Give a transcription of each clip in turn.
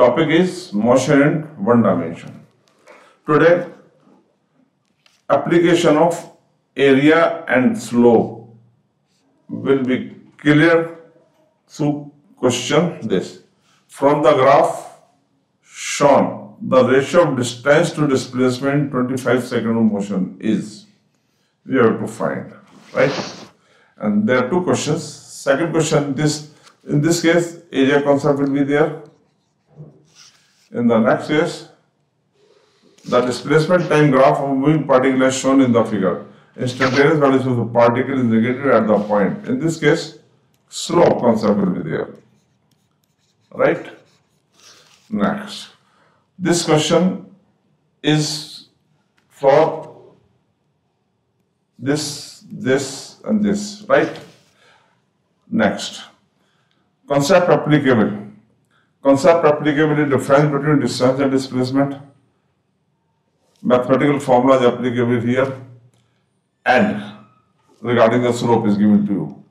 Topic is motion in one dimension. Today, application of area and slope will be clear through question this. From the graph shown, the ratio of distance to displacement 25 second of motion is, we have to find, right? And there are two questions. Second question, in this case, area concept will be there. In the next case, the displacement time graph of moving particle as shown in the figure. Instantaneous values of the particle is negated at the point. In this case, slope concept will be there, right? Next, this question is for this and this, right? Next, concept applicable. Concept applicability, difference between distance and displacement. Mathematical formula is applicable here, and regarding the slope is given to you.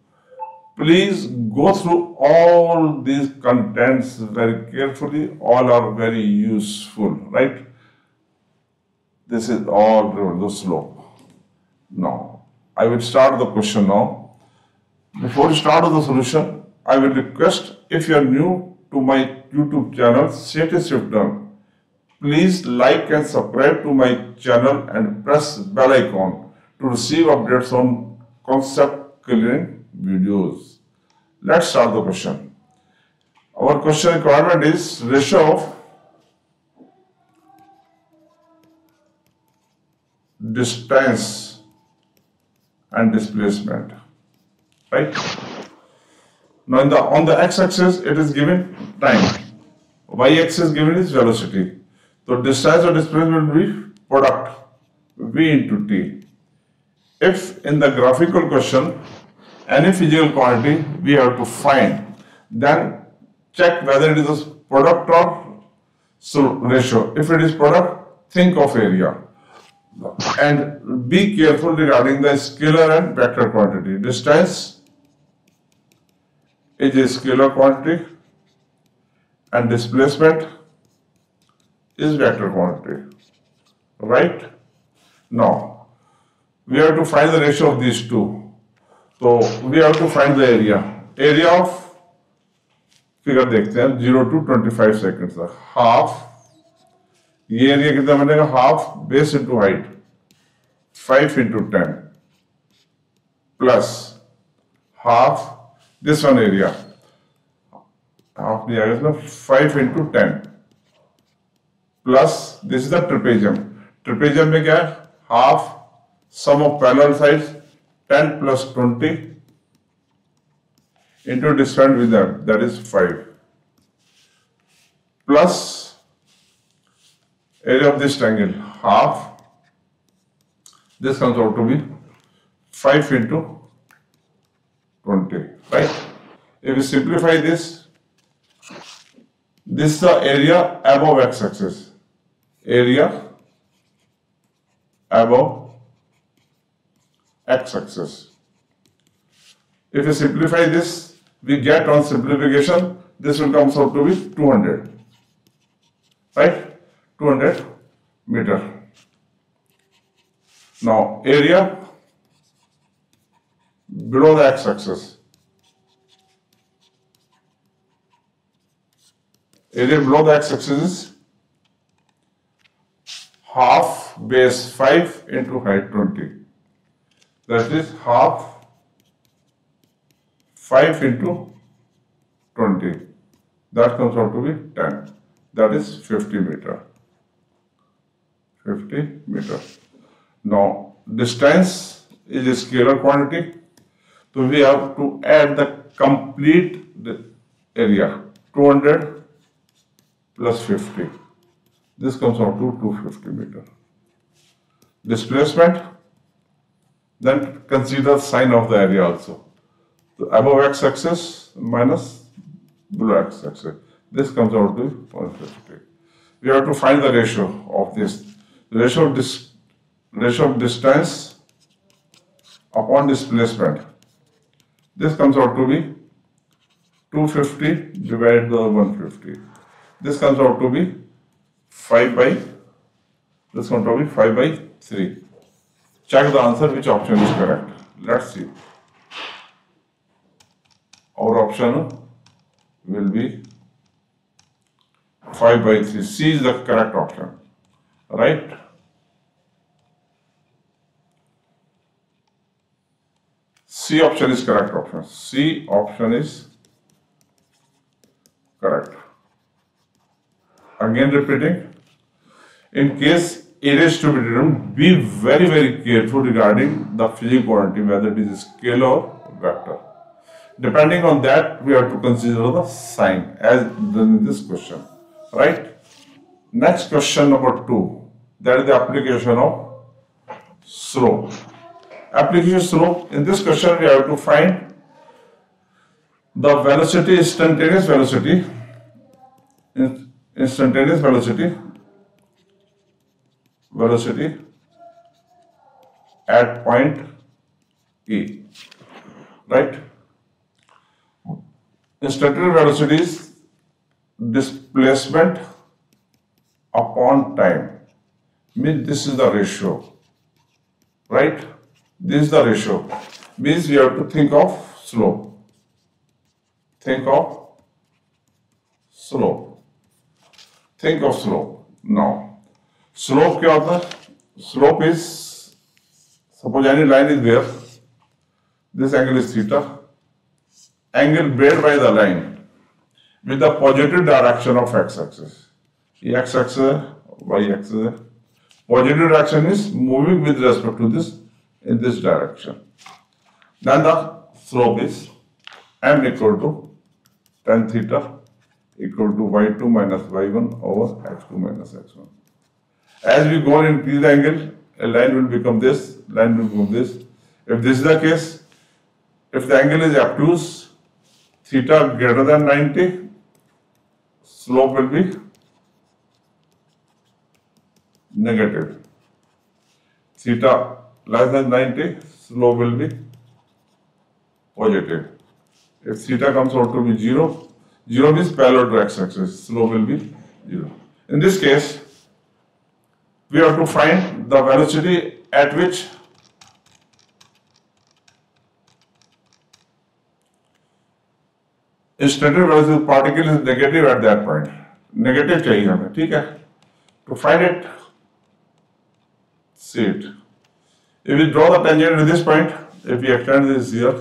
Please go through all these contents very carefully. All are very useful, right? This is all the slope. Now, I will start the question now. Before the start of the solution, I will request, if you are new to my YouTube channel, sethiswiftlearn, please like and subscribe to my channel and press bell icon to receive updates on concept clearing videos. Let's start the question. Our question requirement is ratio of distance and displacement, right? Now on the x-axis it is given time, y-axis given is velocity. So distance or displacement will be product v into t. If in the graphical question any physical quantity we have to find, then check whether it is a product or ratio. If it is product, think of area. And be careful regarding the scalar and vector quantity. Distance is a scalar quantity and displacement is vector quantity, right? Now, we have to find the ratio of these two. So, we have to find the area. Area of figure देखते हैं 0 to 25 seconds तक, half. ये area कितना बनेगा? Half base into height 5 into 10 plus half this one area half दिया गया इसमें 5 into 10 plus this is the trapezium. Trapezium में क्या है? Half sum of parallel sides 10 plus 20 into distance with that is 5 plus area of this triangle, half. This comes out to be 5 into 20, right? If we simplify this, this is the area above x-axis. Area above x-axis. If we simplify this, we get on simplification, this will come out to be 200, right? 200 meter. Now area below the x-axis. Area below the x-axis is half base 5 into height 20. That is half 5 into 20. That comes out to be 10. That is 50 meter. 50 meter. Now, distance is a scalar quantity, so we have to add the complete area. 200 plus 50. This comes out to 250 meter. Displacement, then consider sine of the area also. So above x-axis minus below x-axis. This comes out to 150. We have to find the ratio of this. Ratio of distance upon displacement. This comes out to be 250 divided by 150. This comes out to be 5 by 3. Check the answer, which option is correct. Let's see. Our option will be 5 by 3. C is the correct option. Right? C option is correct option. C option is correct. Again repeating, in case area is to be determined, be very very careful regarding the physical quantity, whether it is scale or vector. Depending on that, we have to consider the sign as done in this question. Right? Next question number 2, that is the application of slope. Application slope, in this question we have to find the velocity, instantaneous velocity at point E. Right? Instantaneous velocity is displacement upon time. Means this is the ratio. Right? This is the ratio. Means we have to think of slope. Think of slope. Now, slope क्या होता है? Slope is, suppose any line is there. This angle is theta. Angle made by the line with the positive direction of x-axis. ये x-axis है, y-axis है. Positive direction is moving with respect to this in this direction. Then the slope is m equal to tan theta equal to y2 minus y1 over x2 minus x1. As we go and increase the angle, a line will become this, line will become this. If this is the case, if the angle is obtuse, theta greater than 90, slope will be negative. Theta less than 90, slope will be positive. If theta comes out to be 0, 0 means parallel to x-axis, slope will be 0. In this case, we have to find the velocity at which instantaneous velocity particle is negative at that point. Negative चाहिए हमें, ठीक है? To find it, see it. If we draw the tangent at this point, if we extend this here,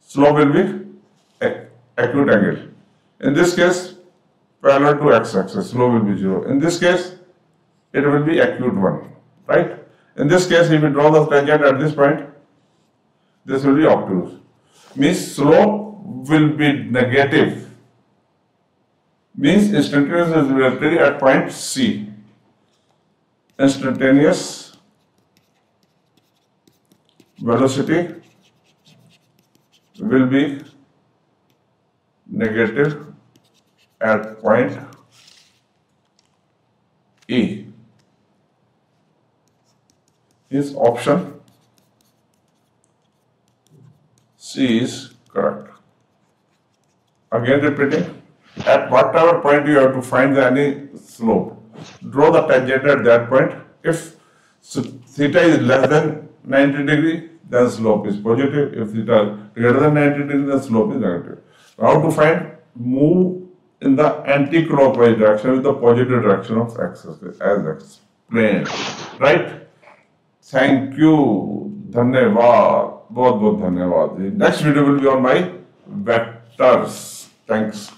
slope will be acute angle. In this case, parallel to x-axis, slope will be 0. In this case, it will be acute 1, right? In this case, if we draw the tangent at this point, this will be obtuse. Means slope will be negative. Means instantaneous velocity at point C. Instantaneous velocity will be negative at point E. Is option C is correct. Again repeating, at whatever point you have to find any slope, draw the tangent at that point. If theta is less than 90 degree, then slope is positive. If theta greater than 90 degree, then slope is negative. How to find? Move in the anti-clockwise direction with the positive direction of x-axis as explained. Right? Thank you. Dhanyavad. Bahut bahut dhanyavad. Next video will be on my vectors. Thanks.